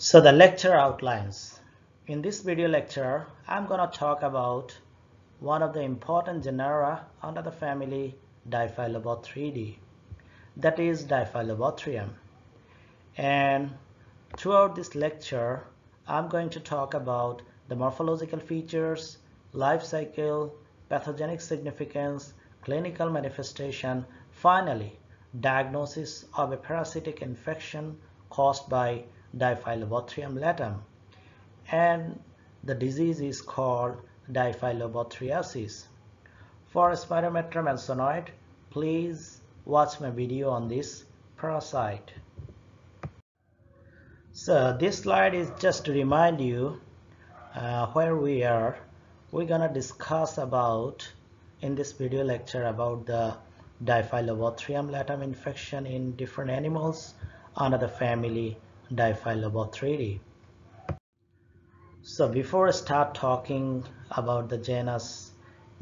So the lecture outlines. In this video lecture, I'm going to talk about one of the important genera under the family Diphyllobothridae, that is Diphyllobothrium. And throughout this lecture, I'm going to talk about the morphological features, life cycle, pathogenic significance, clinical manifestation, finally, diagnosis of a parasitic infection caused by Diphyllobothrium latum, and the disease is called diphyllobothriasis. For Spirometra mencinoid, please watch my video on this parasite. So this slide is just to remind you where we are. We're gonna discuss about in this video lecture about the Diphyllobothrium latum infection in different animals under the family Diphyllobothridae. So before I start talking about the genus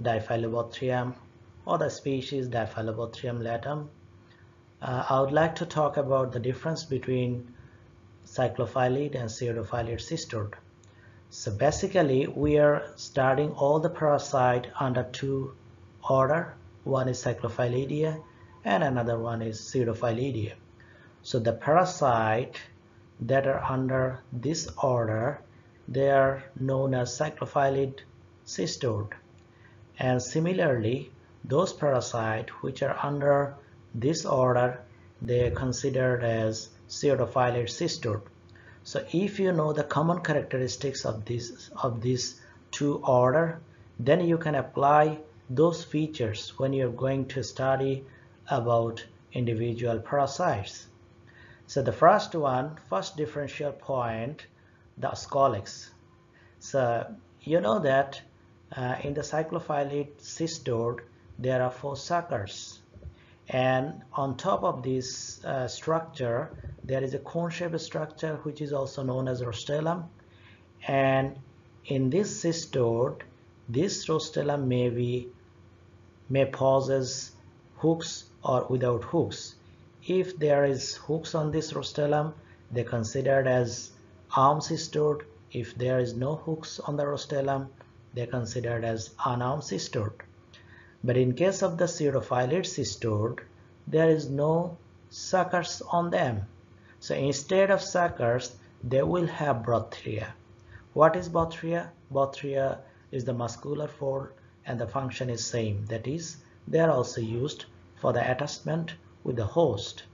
Diphyllobothrium or the species Diphyllobothrium latum, I would like to talk about the difference between cyclophylid and pseudophylid sisterhood. So basically we are starting all the parasite under two order. One is cyclophyllid and another one is pseudophyllidia. So the parasite that are under this order, they are known as cyclophylid sisterhood, and similarly those parasites which are under this order, they are considered as pseudophylid sisterhood. So if you know the common characteristics of these two order, then you can apply those features when you're going to study about individual parasites. So the first differential point, the scolex. So you know that in the cyclophylid cystoid there are four suckers, and on top of this structure there is a cone-shaped structure which is also known as rostellum, and in this cystoid this rostellum may possess hooks or without hooks. If there is hooks on this rostellum, they are considered as armed cystoid. If there is no hooks on the rostellum, they are considered as unarmed cystoid. But in case of the pseudophylid cystoid, there is no suckers on them. So instead of suckers, they will have bothria. What is bothria? Bothria is the muscular fold and the function is same. That is, they are also used for the attachment with the host.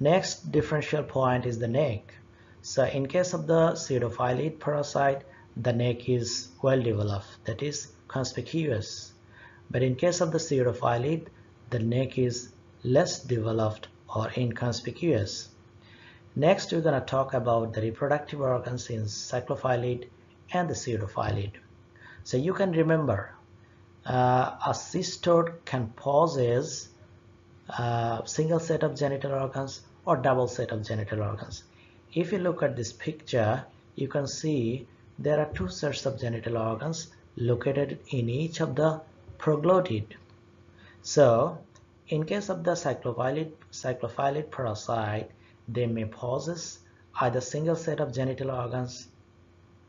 Next differential point is the neck. So in case of the pseudophylid parasite, the neck is well developed, that is conspicuous. But in case of the pseudophylid, the neck is less developed or inconspicuous. Next, we're going to talk about the reproductive organs in cyclophylid and the pseudophylid. So you can remember, a cystoid can possess a single set of genital organs or double set of genital organs. If you look at this picture, you can see there are two sets of genital organs located in each of the proglottid. So in case of the cyclophylid parasite, they may possess either single set of genital organs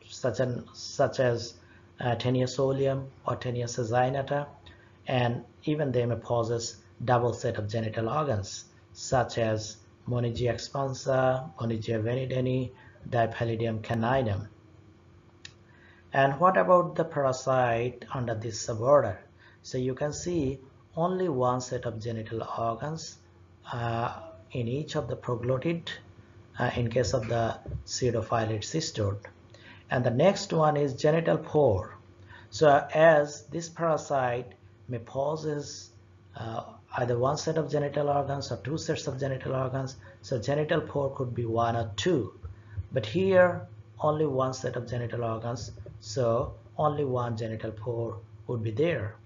such as Taenia solium or Taenia saginata, and even they may possess double set of genital organs such as Moniezia expansa, Moniezia benedeni, Diphyllobium caninum. And what about the parasite under this suborder? So you can see only one set of genital organs in each of the proglottid in case of the pseudophylid cystoid. And the next one is genital pore. So as this parasite may possess either one set of genital organs or two sets of genital organs, so genital pore could be one or two. But here only one set of genital organs, so only one genital pore would be there.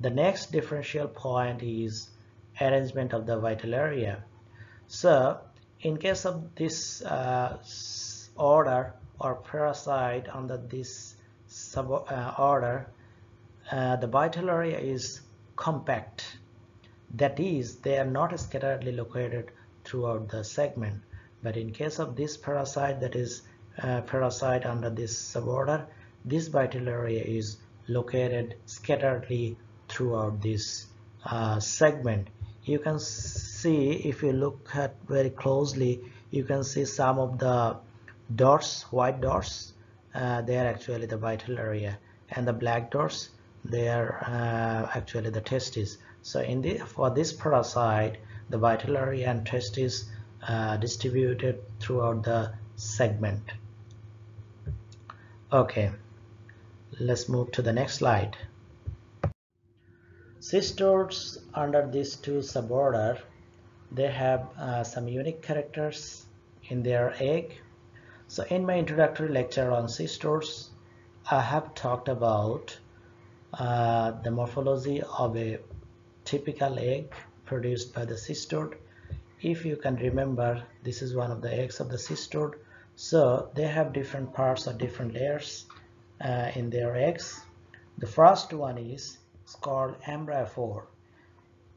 The next differential point is arrangement of the vitellaria. So in case of this order or parasite under this suborder, the vitellaria is compact. That is, they are not scatteredly located throughout the segment. But in case of this parasite, that is parasite under this suborder, this vitellaria is located scatteredly throughout this segment. You can see, if you look at very closely, you can see some of the dots, white dots, they are actually the vitellaria, and the black dots, they are actually the testes. So for this parasite, the vitellaria and testes distributed throughout the segment. Okay, let's move to the next slide. Cystodes under these two suborder, they have some unique characters in their egg. So in my introductory lecture on cystodes, I have talked about the morphology of a typical egg produced by the cystode. If you can remember, this is one of the eggs of the cystode. So they have different parts or different layers in their eggs. The first one is called embryophore.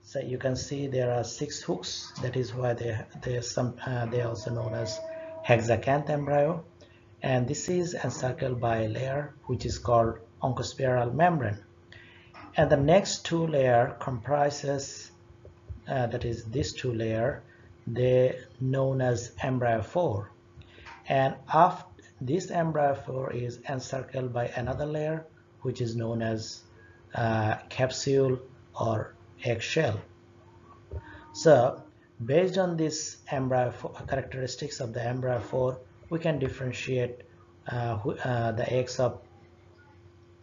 So you can see there are 6 hooks. That is why they are also known as hexacanth embryo. And this is encircled by a layer which is called oncospiral membrane. And the next two layer comprises, that is these two layer, they known as embryophore. And after this embryophore is encircled by another layer which is known as capsule or eggshell. So based on this embryophore, characteristics of the embryophore, we can differentiate the eggs of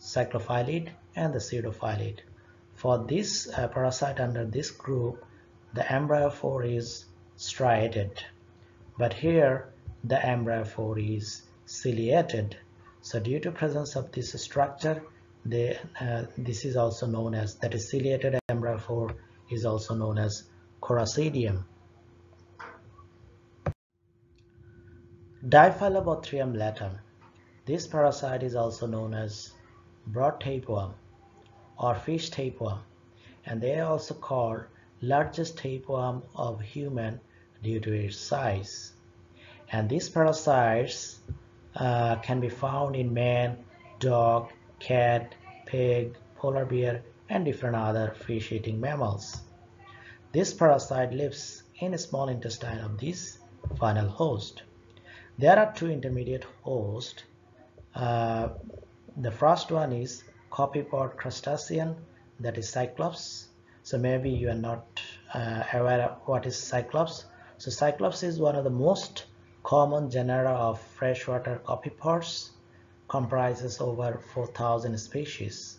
cyclophylid and the pseudophylid. For this parasite under this group, the embryophore is striated, but here the embryophore is ciliated. So due to presence of this structure, this is also known as, that is, ciliated embryophore is also known as coracidium. Diphyllobothrium latum. This parasite is also known as broad tapeworm or fish tapeworm, and they are also called largest tapeworm of human due to its size. And these parasites can be found in man, dog, cat, pig, polar bear, and different other fish-eating mammals. This parasite lives in the small intestine of this final host. There are 2 intermediate hosts. The first one is Copepod crustacean, that is cyclops. So maybe you are not aware of what is cyclops. So cyclops is one of the most common genera of freshwater copepods, comprises over 4,000 species,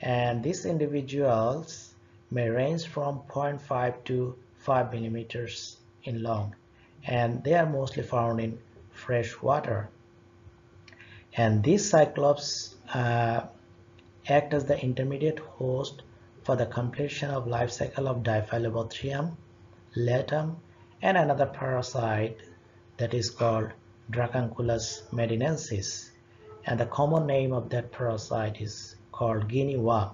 and these individuals may range from 0.5 to 5 millimeters in long, and they are mostly found in fresh water. And these cyclops act as the intermediate host for the completion of life cycle of Diphyllobothrium latum and another parasite that is called Dracunculus medinensis. And the common name of that parasite is called guinea worm.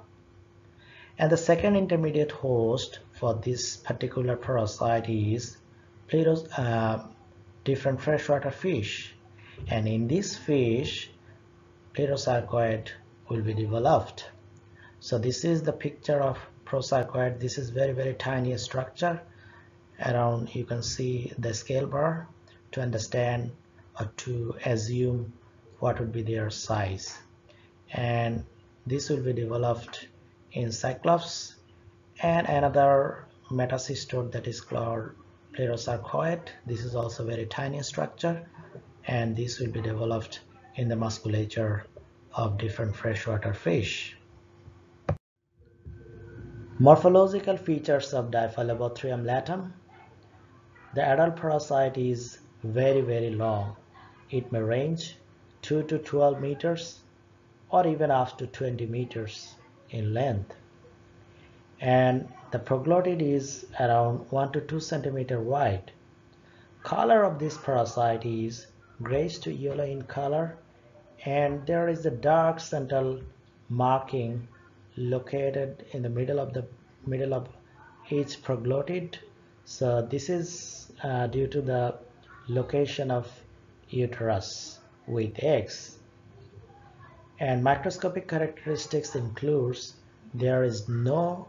And the second intermediate host for this particular parasite is different freshwater fish, and in this fish plerocercoid will be developed. So this is the picture of procercoid. This is very, very tiny structure. Around you can see the scale bar to understand or to assume what would be their size, and this will be developed in cyclops and another metacystode that is called plerocercoid. This is also very tiny structure, and this will be developed in the musculature of different freshwater fish. Morphological features of Diphyllobothrium latum. The adult parasite is very, very long. It may range 2 to 12 meters or even up to 20 meters in length, and the proglottid is around 1 to 2 centimeter wide. Color of this parasite is grayish to yellow in color, and there is a dark central marking located in the middle of each proglottid. So this is due to the location of uterus with eggs. And microscopic characteristics includes there is no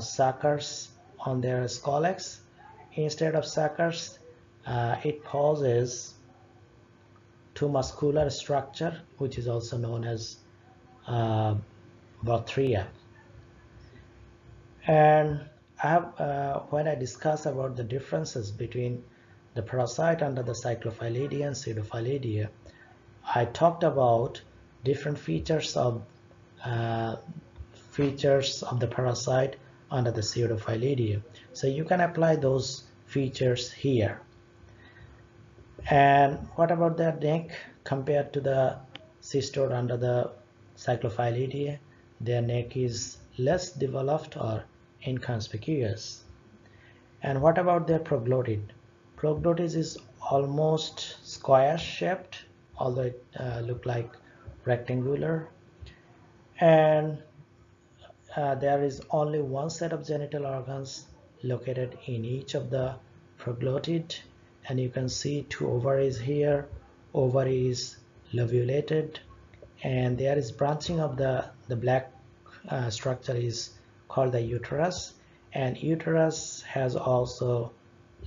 suckers on their scolex. Instead of suckers, it possesses two muscular structure, which is also known as bothria. And I have, when I discuss about the differences between the procercoid under the cyclophyllid and pseudophyllid, I talked about different features of the parasite under the pseudophyllid. So you can apply those features here. And what about their neck compared to the cystoid under the cyclophyllid? Their neck is less developed or inconspicuous. And what about their proglottid? Proglottid is almost square shaped, although it looks like rectangular. And there is only one set of genital organs located in each of the proglottid, and you can see two ovaries here. Ovary is lobulated, and there is branching of the black structure is called the uterus, and uterus has also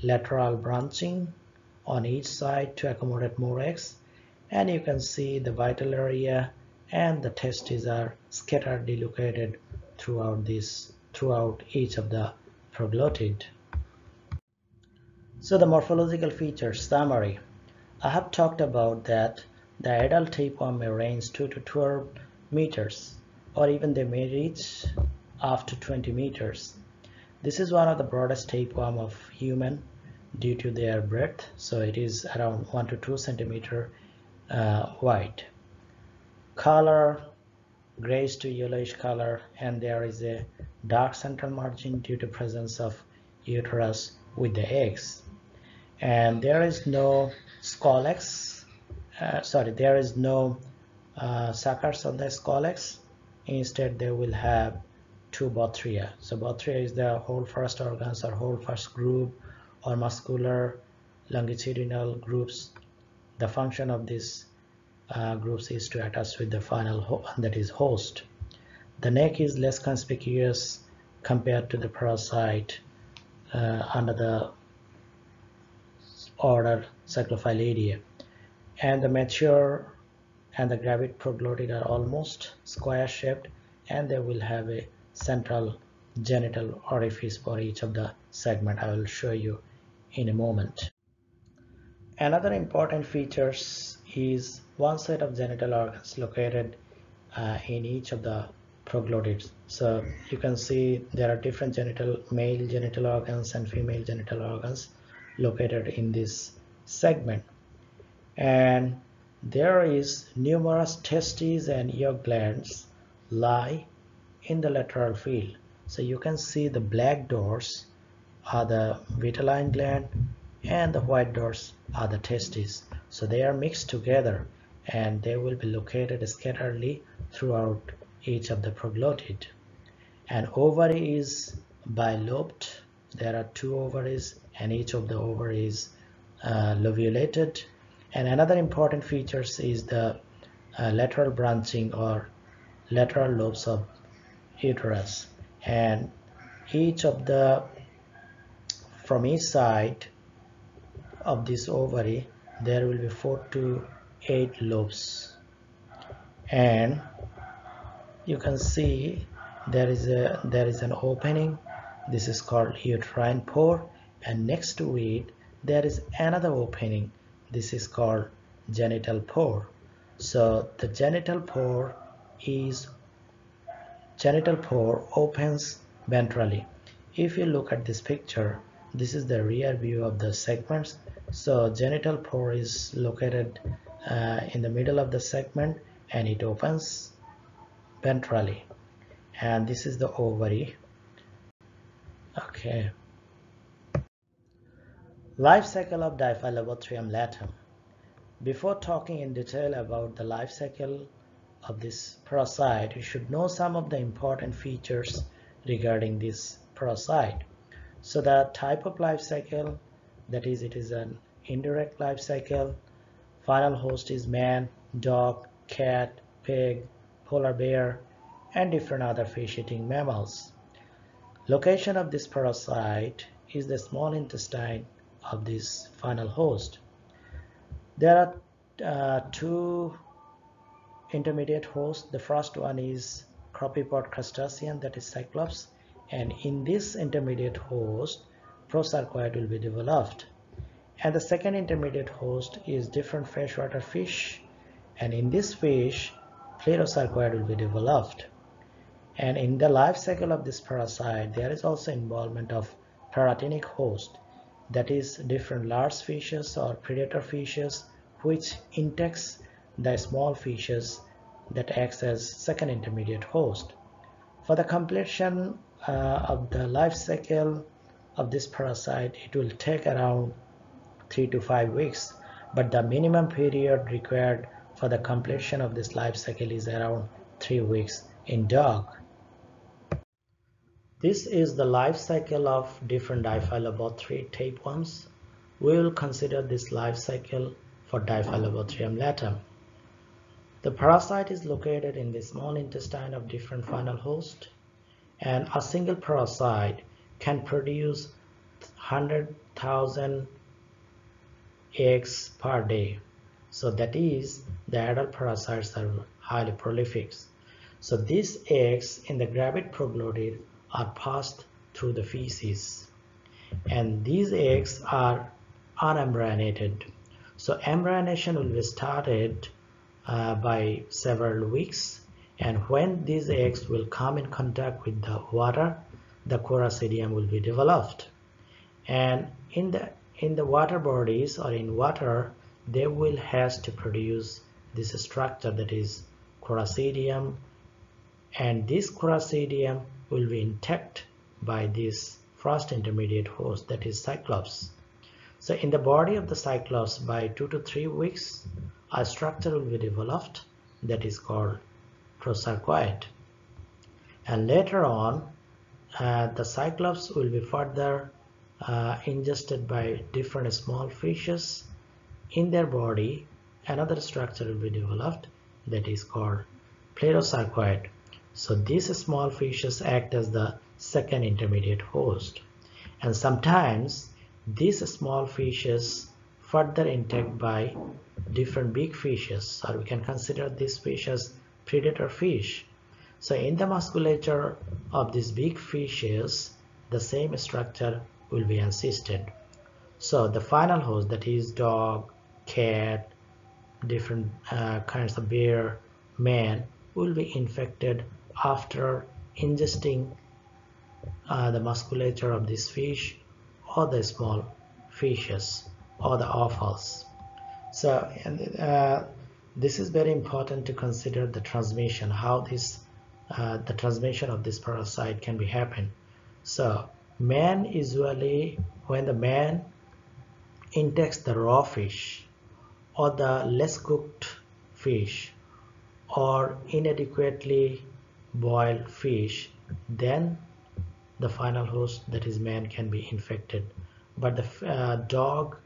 lateral branching on each side to accommodate more eggs. And you can see the vitellaria and the testes are scattered, located throughout each of the proglottid. So the morphological features summary. I have talked about that the adult tapeworm may range 2 to 12 meters, or even they may reach up to 20 meters. This is one of the broadest tapeworm of human due to their breadth, so it is around 1 to 2 centimeter wide. Color, grayish to yellowish color, and there is a dark central margin due to presence of uterus with the eggs. And there is no scolex, suckers on the scolex. Instead, they will have two bothria. So bothria is the whole first organs or whole first group or muscular longitudinal groups. The function of these groups is to attach with the final host. The neck is less conspicuous compared to the parasite under the order Cyclophyllid, and the mature and the gravid proglottid are almost square shaped, and they will have a central genital orifice for each of the segment. I will show you in a moment. Another important features is one set of genital organs located in each of the proglottids. So you can see there are different male genital organs and female genital organs located in this segment. And there is numerous testes and yolk glands lie in the lateral field. So you can see the black dots are the vitelline gland and the white dots are the testes. So they are mixed together and they will be located scatteredly throughout each of the proglottid. An ovary is bilobed. There are two ovaries and each of the ovaries lobulated. And another important feature is the lateral branching or lateral lobes of uterus, and from each side of this ovary there will be 4 to 8 lobes. And you can see there is an opening. This is called uterine pore, and next to it there is another opening. This is called genital pore. So the genital pore opens ventrally. If you look at this picture, this is the rear view of the segments. So genital pore is located in the middle of the segment and it opens ventrally. And this is the ovary. Okay. Life cycle of Diphyllobothrium latum. Before talking in detail about the life cycle of this parasite, you should know some of the important features regarding this parasite. So the type of life cycle, that is, it is an indirect life cycle. Final host is man, dog, cat, pig, polar bear, and different other fish-eating mammals. Location of this parasite is the small intestine of this final host. There are two intermediate hosts. The first one is Copepod crustacean, that is cyclops, and in this intermediate host procercoid will be developed. And the second intermediate host is different freshwater fish, and in this fish plerocercoid will be developed. And in the life cycle of this parasite there is also involvement of paratinic host, that is different large fishes or predator fishes which intakes the small fishes that acts as second intermediate host. For the completion of the life cycle of this parasite, it will take around 3 to 5 weeks, but the minimum period required for the completion of this life cycle is around 3 weeks in dog. This is the life cycle of different Diphyllobothriate tapeworms. We will consider this life cycle for Diphyllobothrium latum. The parasite is located in the small intestine of different final host, and a single parasite can produce 100,000 eggs per day. So that is, the adult parasites are highly prolific. So these eggs in the gravid proglottid are passed through the feces, and these eggs are unembryonated. So embryonated will be started by several weeks, and when these eggs will come in contact with the water, the coracidium will be developed, and in the water bodies or in water they will has to produce this structure, that is coracidium, and this coracidium will be intact by this first intermediate host, that is cyclops. So in the body of the cyclops, by 2 to 3 weeks a structure will be developed that is called procercoid, and later on the cyclops will be further ingested by different small fishes. In their body another structure will be developed that is called plerocercoid. So these small fishes act as the second intermediate host, and sometimes these small fishes further intact by different big fishes, or we can consider these fish as predator fish. So in the musculature of these big fishes the same structure will be encysted. So the final host, that is dog, cat, different kinds of bear, man, will be infected after ingesting the musculature of this fish or the small fishes or the offals. So this is very important to consider the transmission, how this the transmission of this parasite can be happen. So man, usually when the man intakes the raw fish or the less cooked fish or inadequately boiled fish, then the final host, that is man, can be infected. But the dog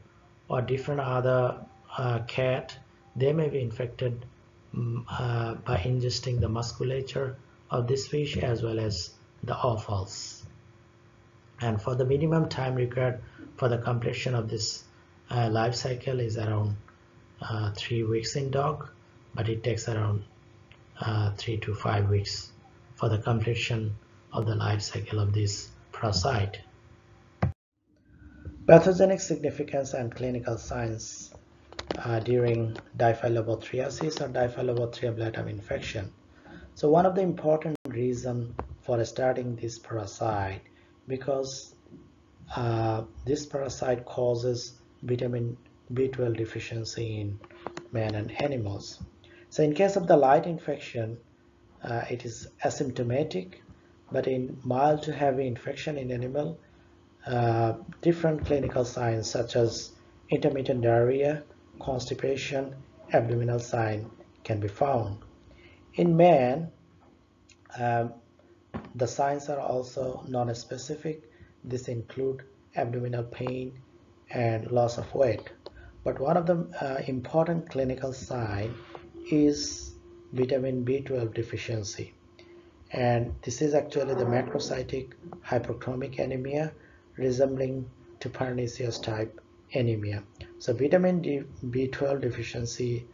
or different other cat, they may be infected by ingesting the musculature of this fish as well as the offals. And for the minimum time required for the completion of this life cycle is around 3 weeks in dog, but it takes around 3 to 5 weeks for the completion of the life cycle of this parasite. Pathogenic significance and clinical signs during Diphyllobothriasis or Diphyllobothrium latum infection. So one of the important reason for starting this parasite, because this parasite causes vitamin B12 deficiency in man and animals. So in case of the light infection it is asymptomatic, but in mild to heavy infection in animal, different clinical signs such as intermittent diarrhea, constipation, abdominal sign can be found. In man, the signs are also non-specific. This include abdominal pain and loss of weight. But one of the important clinical sign is vitamin B12 deficiency, and this is actually the macrocytic hyperchromic anemia resembling to pernicious type anemia. So vitamin B12 deficiency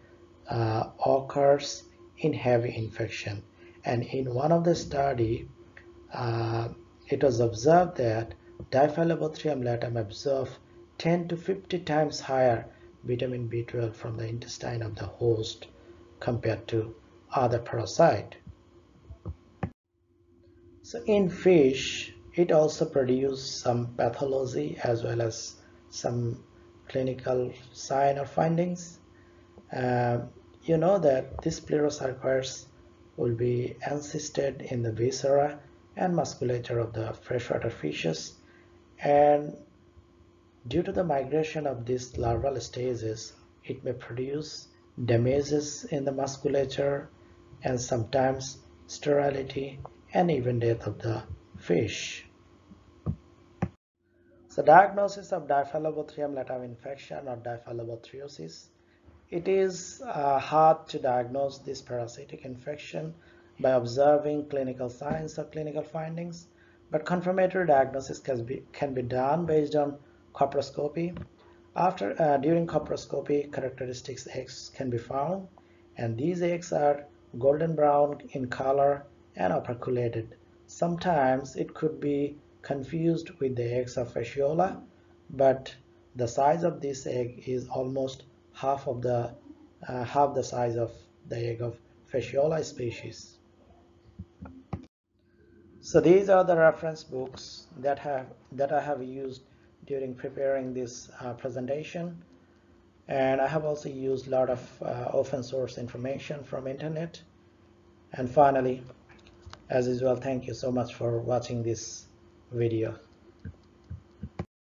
occurs in heavy infection, and in one of the study it was observed that Diphyllobothrium latum absorbs 10 to 50 times higher vitamin B12 from the intestine of the host compared to other parasite. So in fish, it also produced some pathology as well as some clinical sign or findings. You know that these plerocercoids will be encysted in the viscera and musculature of the freshwater fishes, and due to the migration of these larval stages, it may produce damages in the musculature and sometimes sterility and even death of the fish. So diagnosis of Diphyllobothrium latum infection or Diphyllobothriasis. It is hard to diagnose this parasitic infection by observing clinical signs or clinical findings, but confirmatory diagnosis can be done based on coproscopy. During coproscopy, characteristics eggs can be found, and these eggs are golden brown in color and operculated. Sometimes it could be confused with the eggs of fasciola, but the size of this egg is almost half the size of the egg of fasciola species. So these are the reference books that I have used during preparing this presentation, and I have also used a lot of open source information from internet. And finally, as usual, thank you so much for watching this video.